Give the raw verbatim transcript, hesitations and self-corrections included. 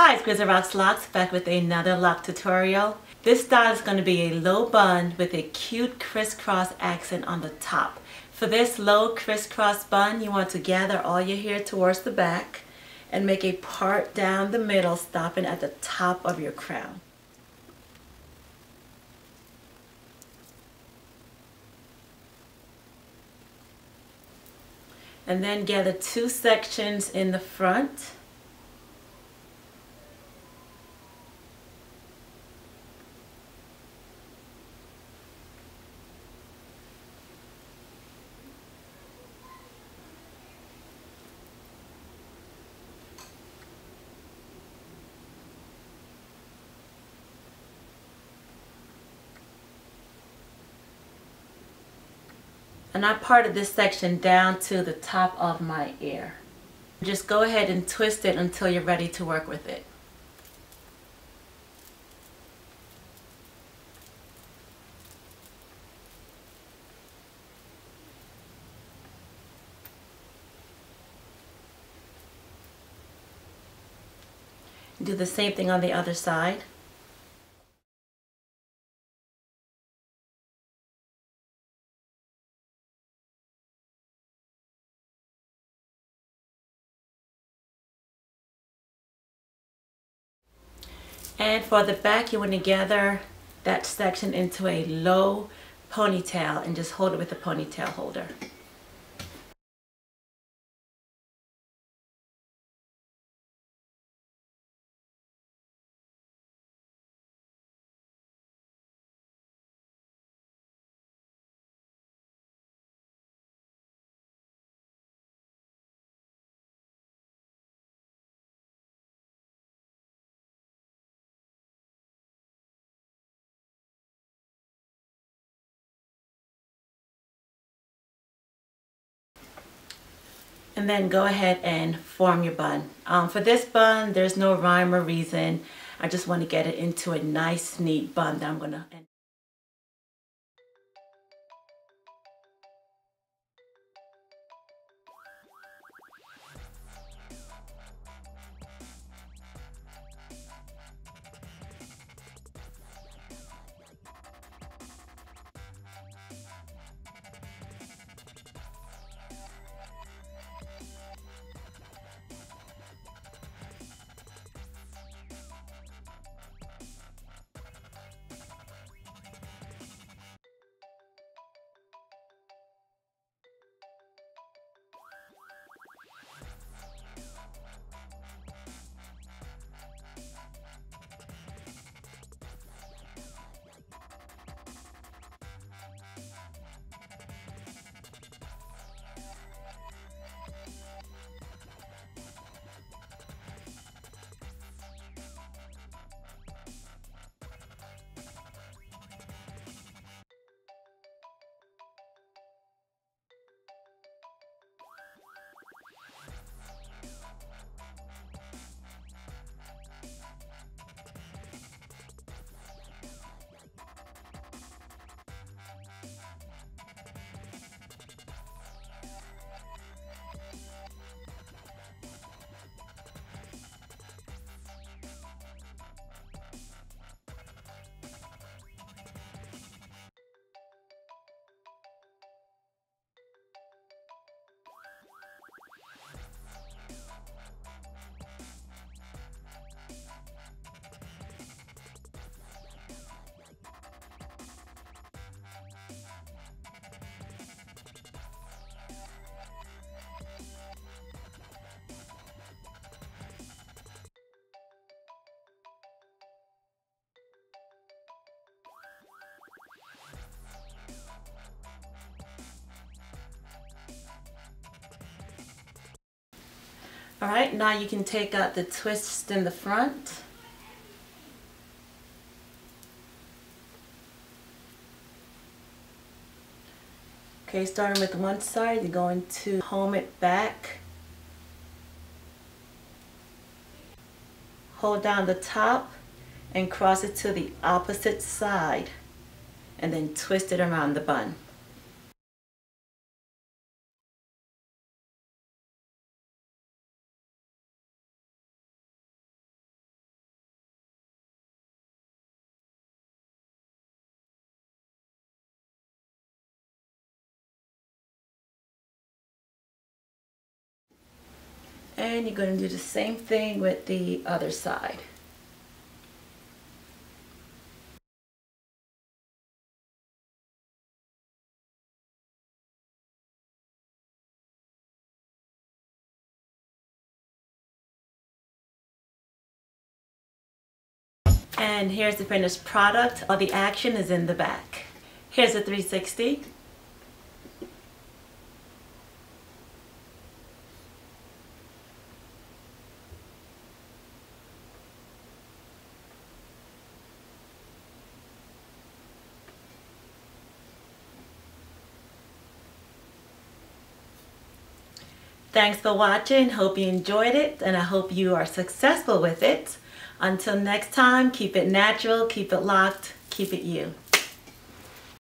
Hi, it's Grizzle Rocs Locks back with another lock tutorial. This style is going to be a low bun with a cute crisscross accent on the top. For this low crisscross bun, you want to gather all your hair towards the back and make a part down the middle, stopping at the top of your crown. And then gather two sections in the front. And I parted this section down to the top of my ear. Just go ahead and twist it until you're ready to work with it. Do the same thing on the other side. And for the back, you want to gather that section into a low ponytail and just hold it with a ponytail holder. And then go ahead and form your bun. Um, for this bun, there's no rhyme or reason. I just want to get it into a nice, neat bun that I'm gonna end. All right, now you can take out the twists in the front. Okay, starting with one side, you're going to comb it back. Hold down the top and cross it to the opposite side and then twist it around the bun. And you're going to do the same thing with the other side. And here's the finished product. All the action is in the back. Here's a three sixty. Thanks for watching. Hope you enjoyed it, and I hope you are successful with it. Until next time, keep it natural, keep it locked, keep it you.